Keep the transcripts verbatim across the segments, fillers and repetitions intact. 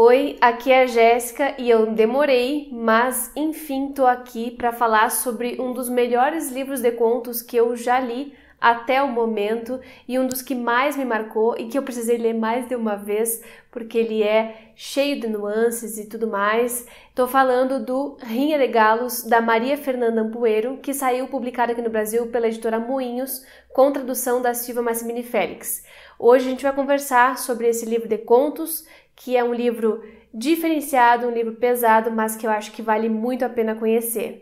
Oi, aqui é a Jéssica e eu demorei, mas enfim tô aqui para falar sobre um dos melhores livros de contos que eu já li até o momento e um dos que mais me marcou e que eu precisei ler mais de uma vez porque ele é cheio de nuances e tudo mais. Tô falando do Rinha de Galos, da Maria Fernanda Ampuero, que saiu publicado aqui no Brasil pela editora Moinhos, com tradução da Silvia Massimini Félix. Hoje a gente vai conversar sobre esse livro de contos, que é um livro diferenciado, um livro pesado, mas que eu acho que vale muito a pena conhecer.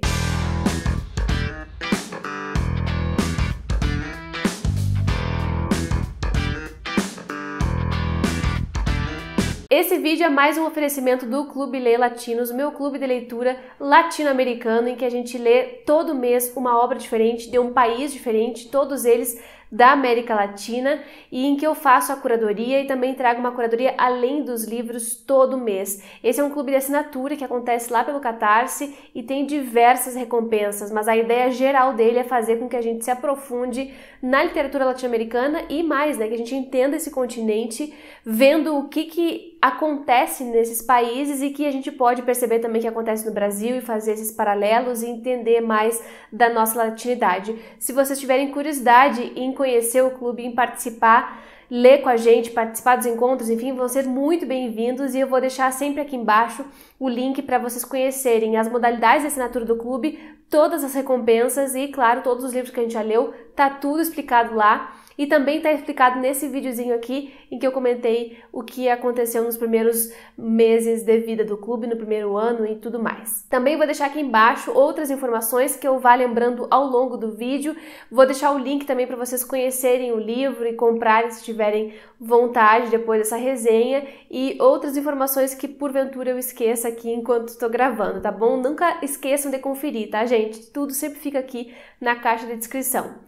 Esse vídeo é mais um oferecimento do Clube Leia Latinos, meu clube de leitura latino-americano, em que a gente lê todo mês uma obra diferente, de um país diferente, todos eles da América Latina, e em que eu faço a curadoria e também trago uma curadoria além dos livros todo mês. Esse é um clube de assinatura que acontece lá pelo Catarse e tem diversas recompensas, mas a ideia geral dele é fazer com que a gente se aprofunde na literatura latino-americana e mais, né, que a gente entenda esse continente, vendo o que que acontece nesses países e que a gente pode perceber também que acontece no Brasil e fazer esses paralelos e entender mais da nossa latinidade. Se vocês tiverem curiosidade em conhecer o clube, em participar, ler com a gente, participar dos encontros, enfim, vão ser muito bem-vindos e eu vou deixar sempre aqui embaixo o link para vocês conhecerem as modalidades de assinatura do clube, todas as recompensas e, claro, todos os livros que a gente já leu, tá tudo explicado lá. E também está explicado nesse videozinho aqui em que eu comentei o que aconteceu nos primeiros meses de vida do clube, no primeiro ano e tudo mais. Também vou deixar aqui embaixo outras informações que eu vá lembrando ao longo do vídeo. Vou deixar o link também para vocês conhecerem o livro e comprarem se tiverem vontade depois dessa resenha e outras informações que porventura eu esqueça aqui enquanto estou gravando, tá bom? Nunca esqueçam de conferir, tá, gente? Tudo sempre fica aqui na caixa de descrição.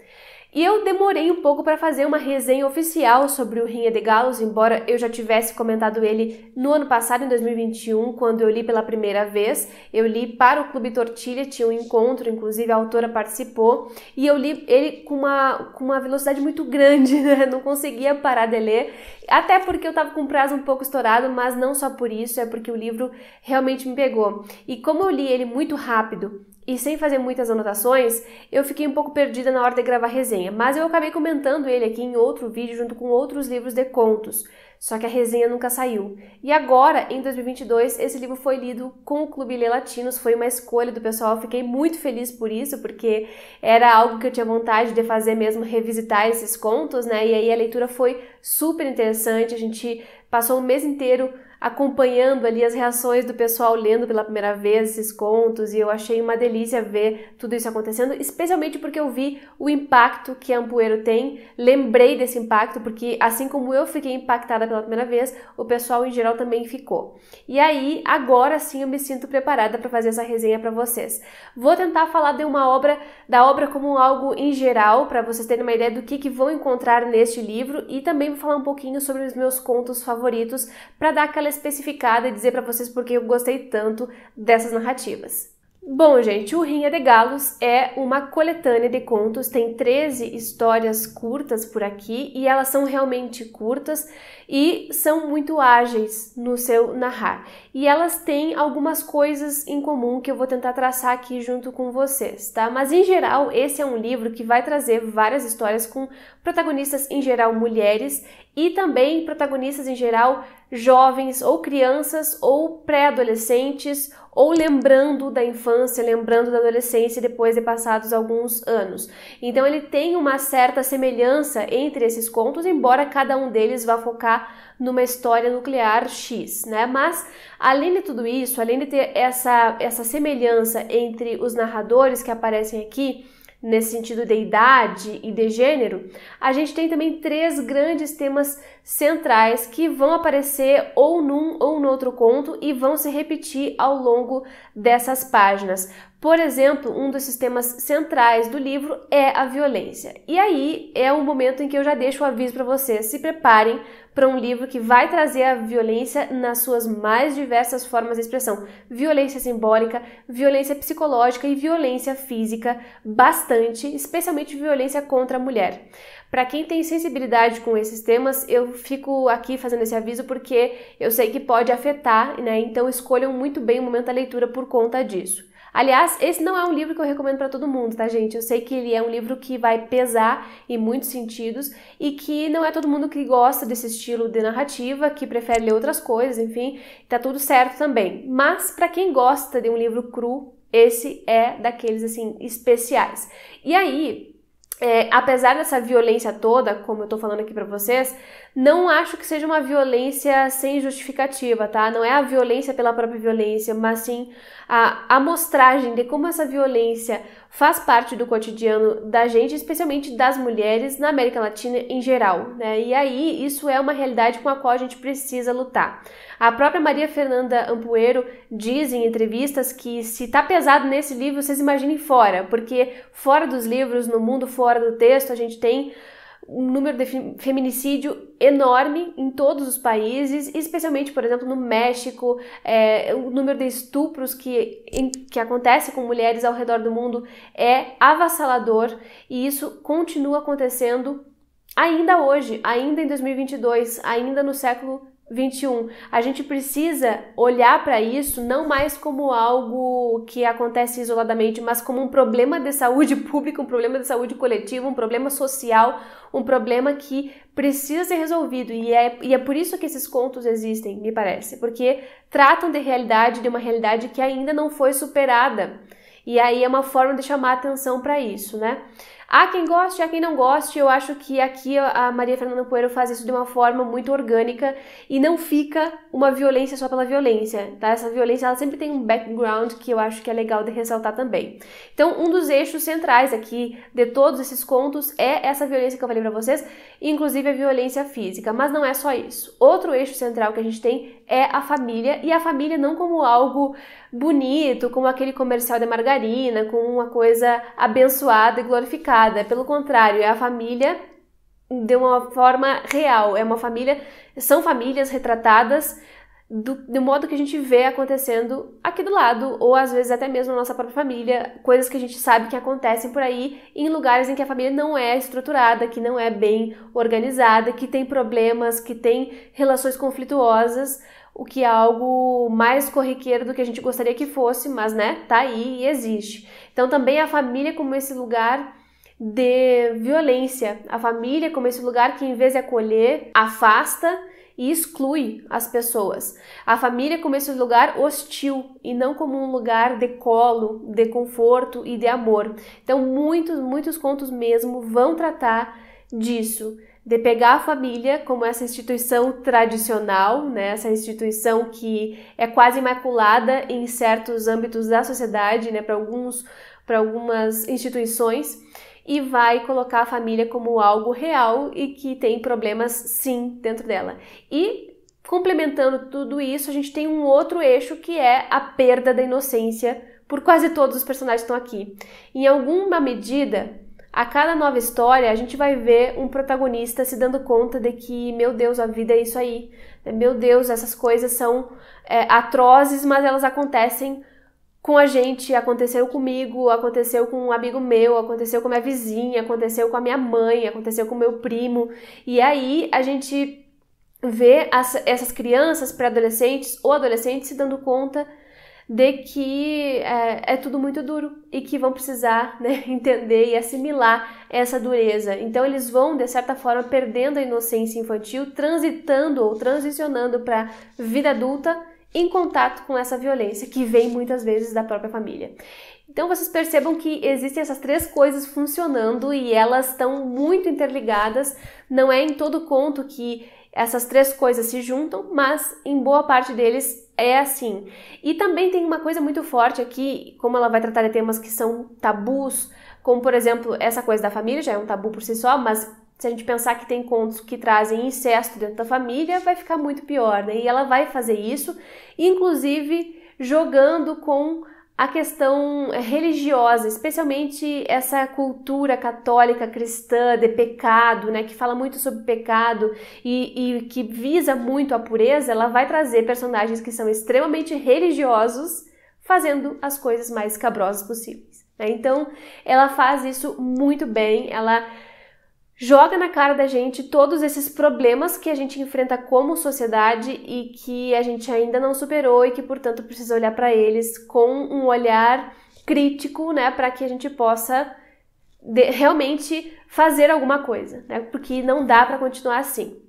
E eu demorei um pouco para fazer uma resenha oficial sobre o Rinha de Galos, embora eu já tivesse comentado ele no ano passado, em dois mil e vinte e um, quando eu li pela primeira vez. Eu li para o Clube Tortilha, tinha um encontro, inclusive a autora participou, e eu li ele com uma, com uma velocidade muito grande, né? Não conseguia parar de ler, até porque eu estava com o prazo um pouco estourado, mas não só por isso, é porque o livro realmente me pegou. E como eu li ele muito rápido, e sem fazer muitas anotações, eu fiquei um pouco perdida na hora de gravar a resenha, mas eu acabei comentando ele aqui em outro vídeo junto com outros livros de contos, só que a resenha nunca saiu. E agora, em dois mil e vinte e dois, esse livro foi lido com o Clube Leia Latinos, foi uma escolha do pessoal, eu fiquei muito feliz por isso, porque era algo que eu tinha vontade de fazer mesmo, revisitar esses contos, né? E aí a leitura foi super interessante, a gente passou o mês inteiro acompanhando ali as reações do pessoal lendo pela primeira vez esses contos e eu achei uma delícia ver tudo isso acontecendo, especialmente porque eu vi o impacto que Ampuero tem, lembrei desse impacto porque assim como eu fiquei impactada pela primeira vez, o pessoal em geral também ficou. E aí, agora sim eu me sinto preparada para fazer essa resenha para vocês. Vou tentar falar de uma obra, da obra como algo em geral, para vocês terem uma ideia do que, que vão encontrar neste livro e também vou falar um pouquinho sobre os meus contos favoritos para dar aquela especificada e dizer para vocês porque eu gostei tanto dessas narrativas. Bom, gente, o Rinha de Galos é uma coletânea de contos, tem treze histórias curtas por aqui e elas são realmente curtas e são muito ágeis no seu narrar. E elas têm algumas coisas em comum que eu vou tentar traçar aqui junto com vocês, tá? Mas em geral, esse é um livro que vai trazer várias histórias com protagonistas em geral mulheres e também protagonistas em geral jovens ou crianças ou pré-adolescentes ou lembrando da infância, lembrando da adolescência depois de passados alguns anos. Então ele tem uma certa semelhança entre esses contos, embora cada um deles vá focar numa história nuclear X, né? Mas além de tudo isso, além de ter essa, essa semelhança entre os narradores que aparecem aqui, nesse sentido de idade e de gênero, a gente tem também três grandes temas centrais que vão aparecer ou num ou no outro conto e vão se repetir ao longo dessas páginas. Por exemplo, um dos temas centrais do livro é a violência. E aí é o momento em que eu já deixo o aviso para vocês, se preparem para um livro que vai trazer a violência nas suas mais diversas formas de expressão. Violência simbólica, violência psicológica e violência física, bastante, especialmente violência contra a mulher. Para quem tem sensibilidade com esses temas, eu fico aqui fazendo esse aviso porque eu sei que pode afetar, né? Então escolham muito bem o momento da leitura por conta disso. Aliás, esse não é um livro que eu recomendo para todo mundo, tá, gente? Eu sei que ele é um livro que vai pesar em muitos sentidos e que não é todo mundo que gosta desse estilo de narrativa, que prefere ler outras coisas, enfim, tá tudo certo também. Mas para quem gosta de um livro cru, esse é daqueles, assim, especiais. E aí, é, apesar dessa violência toda, como eu tô falando aqui pra vocês, não acho que seja uma violência sem justificativa, tá? Não é a violência pela própria violência, mas sim a amostragem de como essa violência faz parte do cotidiano da gente, especialmente das mulheres na América Latina em geral, né? E aí, isso é uma realidade com a qual a gente precisa lutar. A própria Maria Fernanda Ampuero diz em entrevistas que se tá pesado nesse livro, vocês imaginem fora, porque fora dos livros, no mundo fora do texto, a gente tem um número de feminicídio enorme em todos os países, especialmente, por exemplo, no México, é, o número de estupros que, em, que acontece com mulheres ao redor do mundo é avassalador e isso continua acontecendo ainda hoje, ainda em dois mil e vinte e dois, ainda no século vinte e um. A gente precisa olhar para isso não mais como algo que acontece isoladamente, mas como um problema de saúde pública, um problema de saúde coletiva, um problema social, um problema que precisa ser resolvido. E é, e é por isso que esses contos existem, me parece, porque tratam de realidade, de uma realidade que ainda não foi superada. E aí é uma forma de chamar atenção para isso, né? Há quem goste, há quem não goste, eu acho que aqui a Maria Fernanda Ampuero faz isso de uma forma muito orgânica e não fica uma violência só pela violência, tá? Essa violência, ela sempre tem um background que eu acho que é legal de ressaltar também. Então, um dos eixos centrais aqui de todos esses contos é essa violência que eu falei para vocês, inclusive a violência física, mas não é só isso. Outro eixo central que a gente tem é a família, e a família não como algo bonito, como aquele comercial de margarina, com uma coisa abençoada e glorificada. Pelo contrário, é a família de uma forma real. É uma família, são famílias retratadas do, do modo que a gente vê acontecendo aqui do lado, ou às vezes até mesmo na nossa própria família, coisas que a gente sabe que acontecem por aí em lugares em que a família não é estruturada, que não é bem organizada, que tem problemas, que tem relações conflituosas, o que é algo mais corriqueiro do que a gente gostaria que fosse, mas, né, tá aí e existe. Então também a família como esse lugar de violência, a família como esse lugar que em vez de acolher, afasta e exclui as pessoas. A família como esse lugar hostil e não como um lugar de colo, de conforto e de amor. Então muitos, muitos contos mesmo vão tratar disso, de pegar a família como essa instituição tradicional, né? Essa instituição que é quase imaculada em certos âmbitos da sociedade, né? Para alguns, para algumas instituições, e vai colocar a família como algo real e que tem problemas, sim, dentro dela. E complementando tudo isso, a gente tem um outro eixo que é a perda da inocência por quase todos os personagens que estão aqui. Em alguma medida, a cada nova história, a gente vai ver um protagonista se dando conta de que, meu Deus, a vida é isso aí. Meu Deus, essas coisas são é, atrozes, mas elas acontecem com a gente. Aconteceu comigo, aconteceu com um amigo meu, aconteceu com a minha vizinha, aconteceu com a minha mãe, aconteceu com o meu primo. E aí a gente vê as, essas crianças, pré-adolescentes ou adolescentes se dando conta de que é, é tudo muito duro e que vão precisar, né, entender e assimilar essa dureza. Então eles vão, de certa forma, perdendo a inocência infantil, transitando ou transicionando para a vida adulta em contato com essa violência que vem muitas vezes da própria família. Então vocês percebam que existem essas três coisas funcionando e elas estão muito interligadas. Não é em todo conto que essas três coisas se juntam, mas em boa parte deles é assim. E também tem uma coisa muito forte aqui, como ela vai tratar de temas que são tabus, como por exemplo, essa coisa da família já é um tabu por si só, mas se a gente pensar que tem contos que trazem incesto dentro da família, vai ficar muito pior, né? E ela vai fazer isso, inclusive jogando com a questão religiosa, especialmente essa cultura católica cristã de pecado, né, que fala muito sobre pecado e, e que visa muito a pureza, ela vai trazer personagens que são extremamente religiosos, fazendo as coisas mais escabrosas possíveis, né? Então, ela faz isso muito bem, ela joga na cara da gente todos esses problemas que a gente enfrenta como sociedade e que a gente ainda não superou e que, portanto, precisa olhar para eles com um olhar crítico, né, para que a gente possa de, realmente fazer alguma coisa, né, porque não dá para continuar assim.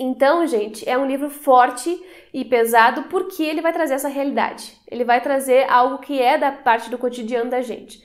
Então, gente, é um livro forte e pesado porque ele vai trazer essa realidade, ele vai trazer algo que é da parte do cotidiano da gente.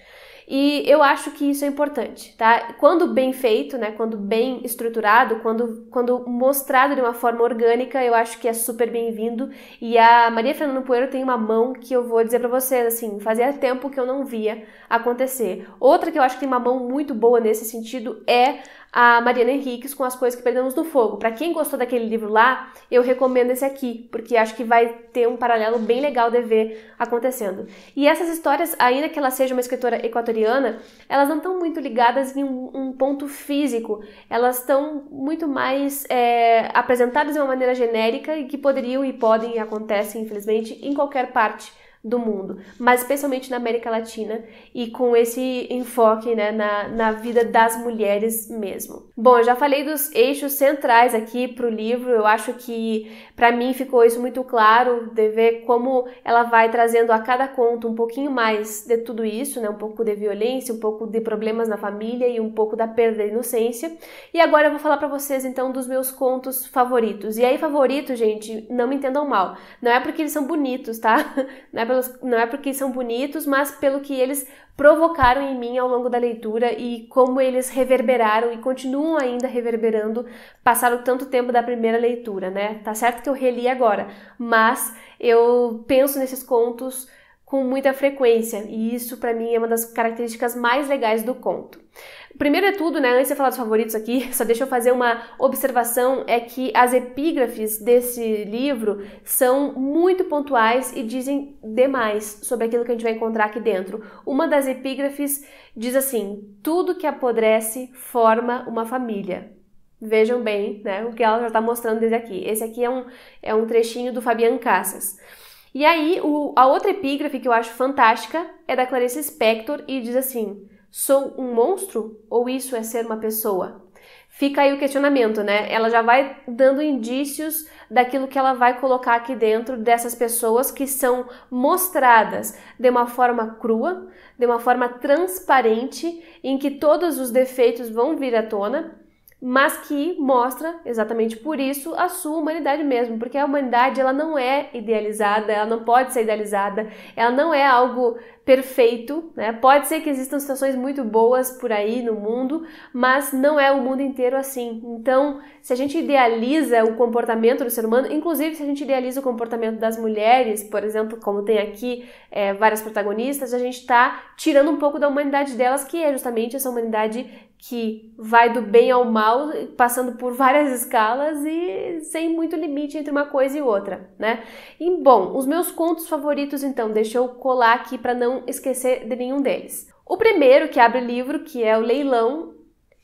E eu acho que isso é importante, tá? Quando bem feito, né? Quando bem estruturado, quando, quando mostrado de uma forma orgânica, eu acho que é super bem-vindo. E a Maria Fernanda Ampuero tem uma mão que eu vou dizer pra vocês, assim, fazia tempo que eu não via acontecer. Outra que eu acho que tem uma mão muito boa nesse sentido é a Mariana Henriques com As Coisas que Perdemos no Fogo. Pra quem gostou daquele livro lá, eu recomendo esse aqui, porque acho que vai ter um paralelo bem legal de ver acontecendo. E essas histórias, ainda que ela seja uma escritora equatoriana, elas não estão muito ligadas em um, um ponto físico, elas estão muito mais é, apresentadas de uma maneira genérica e que poderiam e podem e acontecem, infelizmente, em qualquer parte do mundo, mas especialmente na América Latina e com esse enfoque, né, na, na vida das mulheres mesmo. Bom, eu já falei dos eixos centrais aqui pro livro, eu acho que pra mim ficou isso muito claro, de ver como ela vai trazendo a cada conto um pouquinho mais de tudo isso, né, um pouco de violência, um pouco de problemas na família e um pouco da perda da inocência. E agora eu vou falar pra vocês então dos meus contos favoritos. E aí favorito, gente, não me entendam mal, não é porque eles são bonitos, tá? Não é Não é porque são bonitos, mas pelo que eles provocaram em mim ao longo da leitura e como eles reverberaram e continuam ainda reverberando, passaram tanto tempo da primeira leitura, né? Tá certo que eu reli agora, mas eu penso nesses contos com muita frequência e isso pra mim é uma das características mais legais do conto. Primeiro de tudo, né, antes de falar dos favoritos aqui, só deixa eu fazer uma observação, é que as epígrafes desse livro são muito pontuais e dizem demais sobre aquilo que a gente vai encontrar aqui dentro. Uma das epígrafes diz assim: tudo que apodrece forma uma família. Vejam bem, né, o que ela já está mostrando desde aqui. Esse aqui é um, é um trechinho do Fabián Cassas. E aí, o, a outra epígrafe que eu acho fantástica é da Clarice Lispector e diz assim: sou um monstro ou isso é ser uma pessoa? Fica aí o questionamento, né? Ela já vai dando indícios daquilo que ela vai colocar aqui dentro dessas pessoas que são mostradas de uma forma crua, de uma forma transparente, em que todos os defeitos vão vir à tona, mas que mostra, exatamente por isso, a sua humanidade mesmo, porque a humanidade ela não é idealizada, ela não pode ser idealizada, ela não é algo perfeito, né? Pode ser que existam situações muito boas por aí no mundo, mas não é o mundo inteiro assim. Então, se a gente idealiza o comportamento do ser humano, inclusive se a gente idealiza o comportamento das mulheres, por exemplo, como tem aqui é, várias protagonistas, a gente está tirando um pouco da humanidade delas, que é justamente essa humanidade que vai do bem ao mal, passando por várias escalas e sem muito limite entre uma coisa e outra, né? E, bom, os meus contos favoritos, então, deixa eu colar aqui para não esquecer de nenhum deles. O primeiro que abre o livro, que é o Leilão,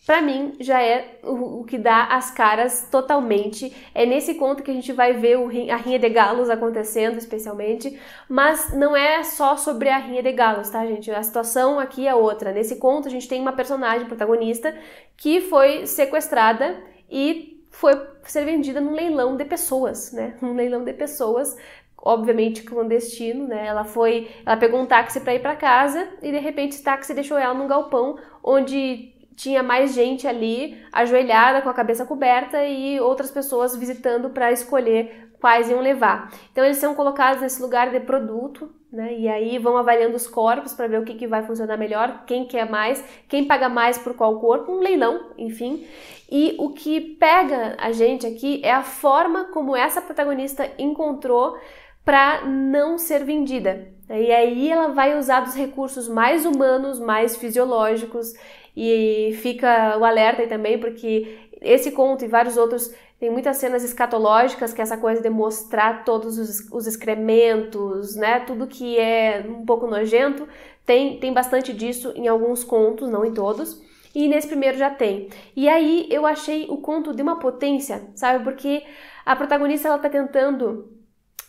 pra mim já é o que dá as caras totalmente. É nesse conto que a gente vai ver a Rinha de Galos acontecendo, especialmente, mas não é só sobre a Rinha de Galos, tá, gente? A situação aqui é outra. Nesse conto a gente tem uma personagem protagonista que foi sequestrada e foi ser vendida num leilão de pessoas, né? Um leilão de pessoas, obviamente clandestino, né? Ela foi, ela pegou um táxi para ir para casa e de repente esse táxi deixou ela num galpão onde tinha mais gente ali, ajoelhada, com a cabeça coberta e outras pessoas visitando para escolher quais iam levar. Então eles são colocados nesse lugar de produto, né? E aí vão avaliando os corpos para ver o que, que vai funcionar melhor, quem quer mais, quem paga mais por qual corpo, um leilão, enfim. E o que pega a gente aqui é a forma como essa protagonista encontrou para não ser vendida. E aí ela vai usar dos recursos mais humanos, mais fisiológicos. E fica o alerta aí também, porque esse conto e vários outros tem muitas cenas escatológicas, que é essa coisa de mostrar todos os, os excrementos, né? Tudo que é um pouco nojento, tem, tem bastante disso em alguns contos, não em todos. E nesse primeiro já tem. E aí eu achei o conto de uma potência, sabe? Porque a protagonista, ela tá tentando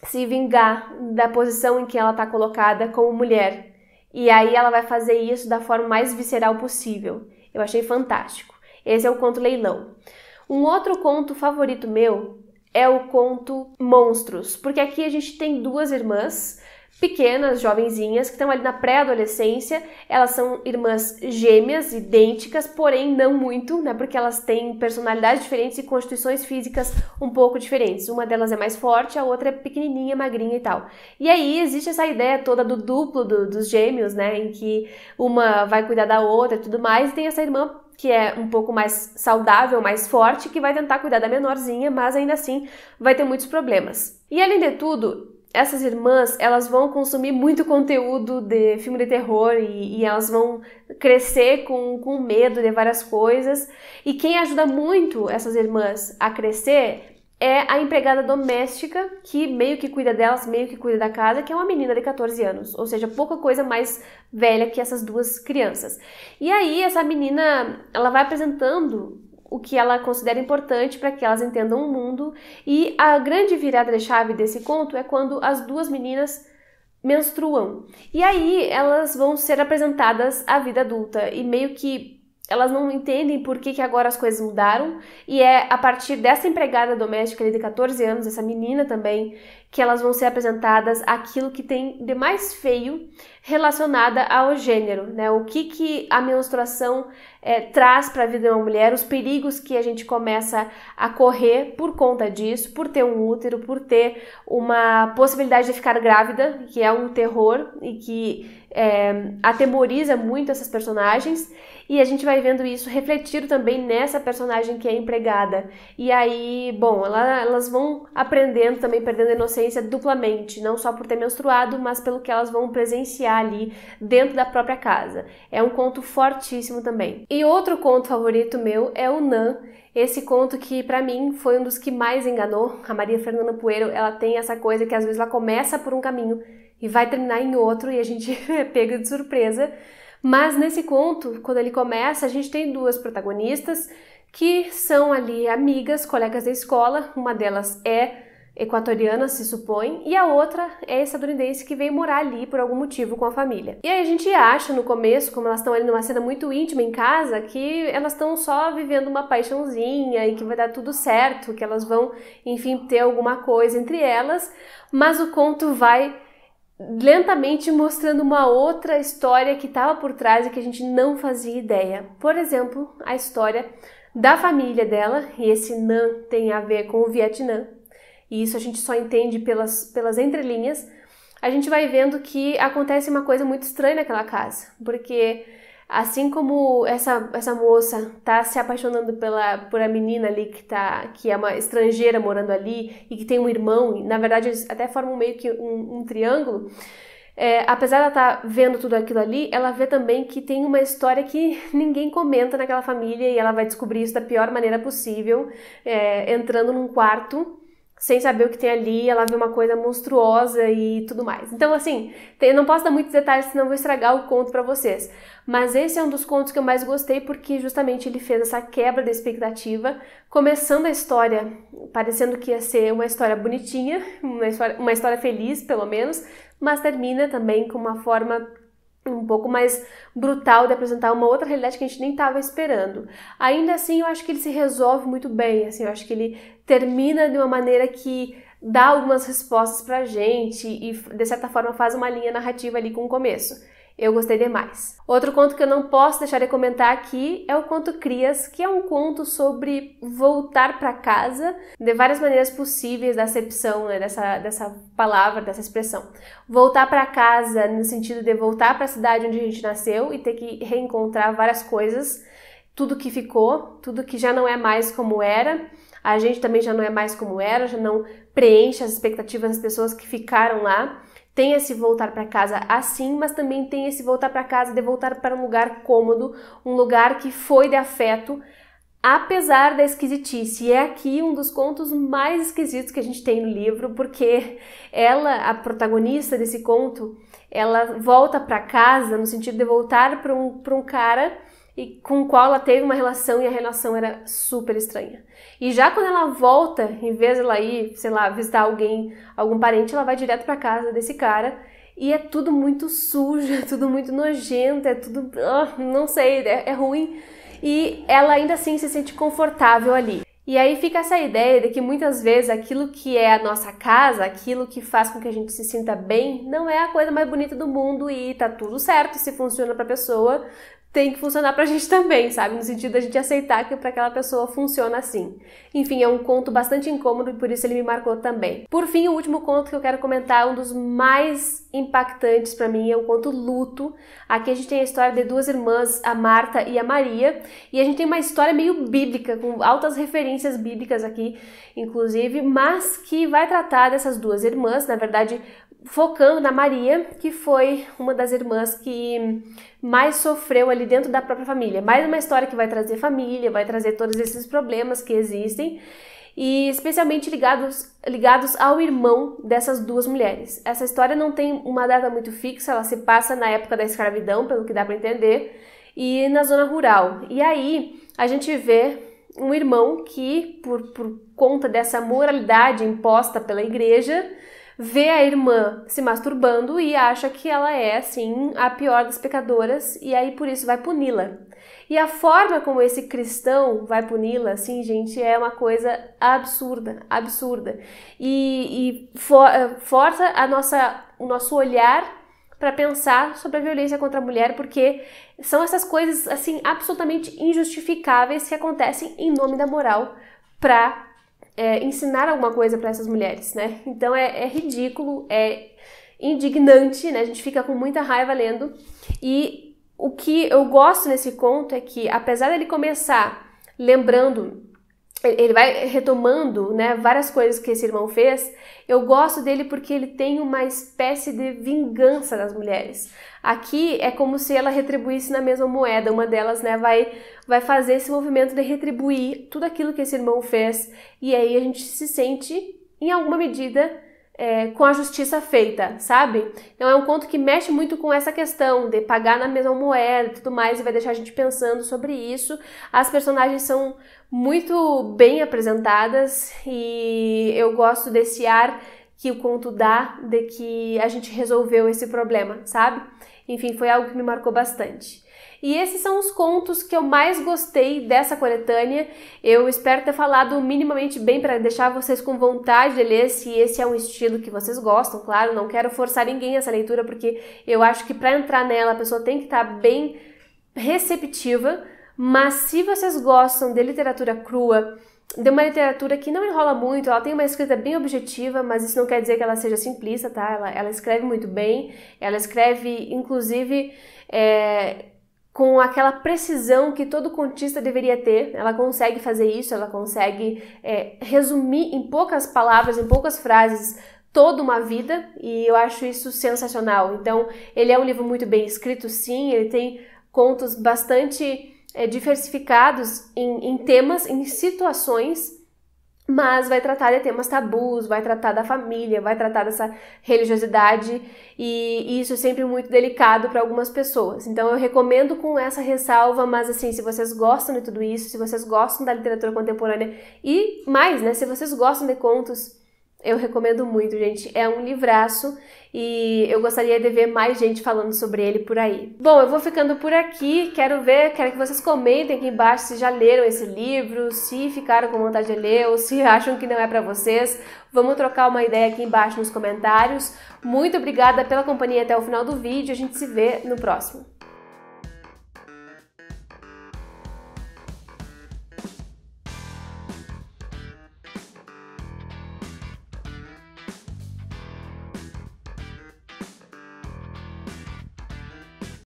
se vingar da posição em que ela tá colocada como mulher. E aí ela vai fazer isso da forma mais visceral possível. Eu achei fantástico. Esse é o conto Leilão. Um outro conto favorito meu é o conto Monstros, porque aqui a gente tem duas irmãs pequenas, jovenzinhas, que estão ali na pré-adolescência. Elas são irmãs gêmeas, idênticas, porém não muito, né? Porque elas têm personalidades diferentes e constituições físicas um pouco diferentes. Uma delas é mais forte, a outra é pequenininha, magrinha e tal. E aí existe essa ideia toda do duplo do, dos gêmeos, né? Em que uma vai cuidar da outra e tudo mais, e tem essa irmã que é um pouco mais saudável, mais forte, que vai tentar cuidar da menorzinha, mas ainda assim vai ter muitos problemas. E além de tudo, essas irmãs, elas vão consumir muito conteúdo de filme de terror e, e elas vão crescer com, com medo de várias coisas. E quem ajuda muito essas irmãs a crescer é a empregada doméstica, que meio que cuida delas, meio que cuida da casa, que é uma menina de quatorze anos, ou seja, pouca coisa mais velha que essas duas crianças. E aí essa menina, ela vai apresentando o que ela considera importante para que elas entendam o mundo. E a grande virada de chave desse conto é quando as duas meninas menstruam. E aí elas vão ser apresentadas à vida adulta e meio que elas não entendem por que, que agora as coisas mudaram, e é a partir dessa empregada doméstica ali de quatorze anos, essa menina também, que elas vão ser apresentadas aquilo que tem de mais feio relacionada ao gênero, né? O que, que a menstruação é, traz para a vida de uma mulher, os perigos que a gente começa a correr por conta disso, por ter um útero, por ter uma possibilidade de ficar grávida, que é um terror e que é, atemoriza muito essas personagens. E a gente vai vendo isso refletido também nessa personagem que é empregada. E aí, bom, ela, elas vão aprendendo também, perdendo a inocência duplamente, não só por ter menstruado, mas pelo que elas vão presenciar ali dentro da própria casa. É um conto fortíssimo também. E outro conto favorito meu é o Nan. Esse conto que, pra mim, foi um dos que mais enganou. A Maria Fernanda Ampuero, ela tem essa coisa que às vezes ela começa por um caminho e vai terminar em outro, e a gente é pego de surpresa. Mas nesse conto, quando ele começa, a gente tem duas protagonistas que são ali amigas, colegas da escola. Uma delas é equatoriana, se supõe, e a outra é estadunidense que veio morar ali por algum motivo com a família. E aí a gente acha no começo, como elas estão ali numa cena muito íntima em casa, que elas estão só vivendo uma paixãozinha e que vai dar tudo certo, que elas vão, enfim, ter alguma coisa entre elas, mas o conto vai lentamente mostrando uma outra história que estava por trás e que a gente não fazia ideia. Por exemplo, a história da família dela, e esse Nan tem a ver com o Vietnã, e isso a gente só entende pelas, pelas entrelinhas. A gente vai vendo que acontece uma coisa muito estranha naquela casa, porque assim como essa, essa moça tá se apaixonando pela, por a menina ali que, tá, que é uma estrangeira morando ali e que tem um irmão, e na verdade eles até formam meio que um, um triângulo, é, apesar de ela estar vendo tudo aquilo ali, ela vê também que tem uma história que ninguém comenta naquela família, e ela vai descobrir isso da pior maneira possível, é, entrando num quarto sem saber o que tem ali. Ela vê uma coisa monstruosa e tudo mais. Então, assim, eu não posso dar muitos detalhes, senão vou estragar o conto pra vocês. Mas esse é um dos contos que eu mais gostei, porque justamente ele fez essa quebra da expectativa, começando a história parecendo que ia ser uma história bonitinha, uma história, uma história feliz, pelo menos, mas termina também com uma forma um pouco mais brutal de apresentar uma outra realidade que a gente nem estava esperando. Ainda assim, eu acho que ele se resolve muito bem, assim, eu acho que ele termina de uma maneira que dá algumas respostas pra gente e, de certa forma, faz uma linha narrativa ali com o começo. Eu gostei demais. Outro conto que eu não posso deixar de comentar aqui é o conto Crias, que é um conto sobre voltar para casa de várias maneiras possíveis da acepção, né, dessa, dessa palavra, dessa expressão. Voltar para casa no sentido de voltar para a cidade onde a gente nasceu e ter que reencontrar várias coisas, tudo que ficou, tudo que já não é mais como era. A gente também já não é mais como era, já não preenche as expectativas das pessoas que ficaram lá. Tem esse voltar para casa assim, mas também tem esse voltar para casa de voltar para um lugar cômodo, um lugar que foi de afeto, apesar da esquisitice. E é aqui um dos contos mais esquisitos que a gente tem no livro, porque ela, a protagonista desse conto, ela volta para casa no sentido de voltar para um, para um cara e com o qual ela teve uma relação, e a relação era super estranha. E já quando ela volta, em vez de ela ir, sei lá, visitar alguém, algum parente, ela vai direto pra casa desse cara, e é tudo muito sujo, é tudo muito nojento, é tudo, oh, não sei, é, é ruim. e ela ainda assim se sente confortável ali. E aí fica essa ideia de que muitas vezes aquilo que é a nossa casa, aquilo que faz com que a gente se sinta bem, não é a coisa mais bonita do mundo e tá tudo certo, se funciona pra pessoa, tem que funcionar pra gente também, sabe? No sentido da gente aceitar que pra aquela pessoa funciona assim. Enfim, é um conto bastante incômodo e por isso ele me marcou também. Por fim, o último conto que eu quero comentar, um dos mais impactantes pra mim, é o conto Luto. Aqui a gente tem a história de duas irmãs, a Marta e a Maria, e a gente tem uma história meio bíblica, com altas referências bíblicas aqui, inclusive, mas que vai tratar dessas duas irmãs, na verdade, focando na Maria, que foi uma das irmãs que mais sofreu ali dentro da própria família. Mais uma história que vai trazer família, vai trazer todos esses problemas que existem, e especialmente ligados, ligados ao irmão dessas duas mulheres. Essa história não tem uma data muito fixa, ela se passa na época da escravidão, pelo que dá para entender, e na zona rural. E aí a gente vê um irmão que, por, por conta dessa moralidade imposta pela igreja, vê a irmã se masturbando e acha que ela é, assim, a pior das pecadoras e aí por isso vai puni-la. E a forma como esse cristão vai puni-la, assim, gente, é uma coisa absurda, absurda. E, e for, força a nossa, o nosso olhar para pensar sobre a violência contra a mulher, porque são essas coisas, assim, absolutamente injustificáveis que acontecem em nome da moral para É, ensinar alguma coisa para essas mulheres, né? Então é, é ridículo, é indignante, né? A gente fica com muita raiva lendo. E o que eu gosto nesse conto é que, apesar dele começar lembrando, ele vai retomando, né, várias coisas que esse irmão fez, eu gosto dele porque ele tem uma espécie de vingança das mulheres. Aqui é como se ela retribuísse na mesma moeda, uma delas, né, vai, vai fazer esse movimento de retribuir tudo aquilo que esse irmão fez, e aí a gente se sente, em alguma medida, É, com a justiça feita, sabe? Então é um conto que mexe muito com essa questão de pagar na mesma moeda e tudo mais, e vai deixar a gente pensando sobre isso. As personagens são muito bem apresentadas e eu gosto desse ar que o conto dá, de que a gente resolveu esse problema, sabe? Enfim, foi algo que me marcou bastante. E esses são os contos que eu mais gostei dessa coletânea. Eu espero ter falado minimamente bem para deixar vocês com vontade de ler, se esse é um estilo que vocês gostam, claro. Não quero forçar ninguém essa leitura, porque eu acho que para entrar nela a pessoa tem que estar bem receptiva. Mas se vocês gostam de literatura crua, de uma literatura que não enrola muito, ela tem uma escrita bem objetiva, mas isso não quer dizer que ela seja simplista, tá? Ela, ela escreve muito bem, ela escreve, inclusive, é, com aquela precisão que todo contista deveria ter. Ela consegue fazer isso, ela consegue é, resumir em poucas palavras, em poucas frases, toda uma vida, e eu acho isso sensacional. Então, ele é um livro muito bem escrito, sim, ele tem contos bastante É, diversificados em, em temas, em situações, mas vai tratar de temas tabus, vai tratar da família, vai tratar dessa religiosidade, e, e isso é sempre muito delicado para algumas pessoas. Então eu recomendo com essa ressalva, mas assim, se vocês gostam de tudo isso, se vocês gostam da literatura contemporânea e mais, né, se vocês gostam de contos, eu recomendo muito, gente. É um livraço e eu gostaria de ver mais gente falando sobre ele por aí. Bom, eu vou ficando por aqui. Quero ver, quero que vocês comentem aqui embaixo se já leram esse livro, se ficaram com vontade de ler ou se acham que não é pra vocês. Vamos trocar uma ideia aqui embaixo nos comentários. Muito obrigada pela companhia até o final do vídeo. A gente se vê no próximo.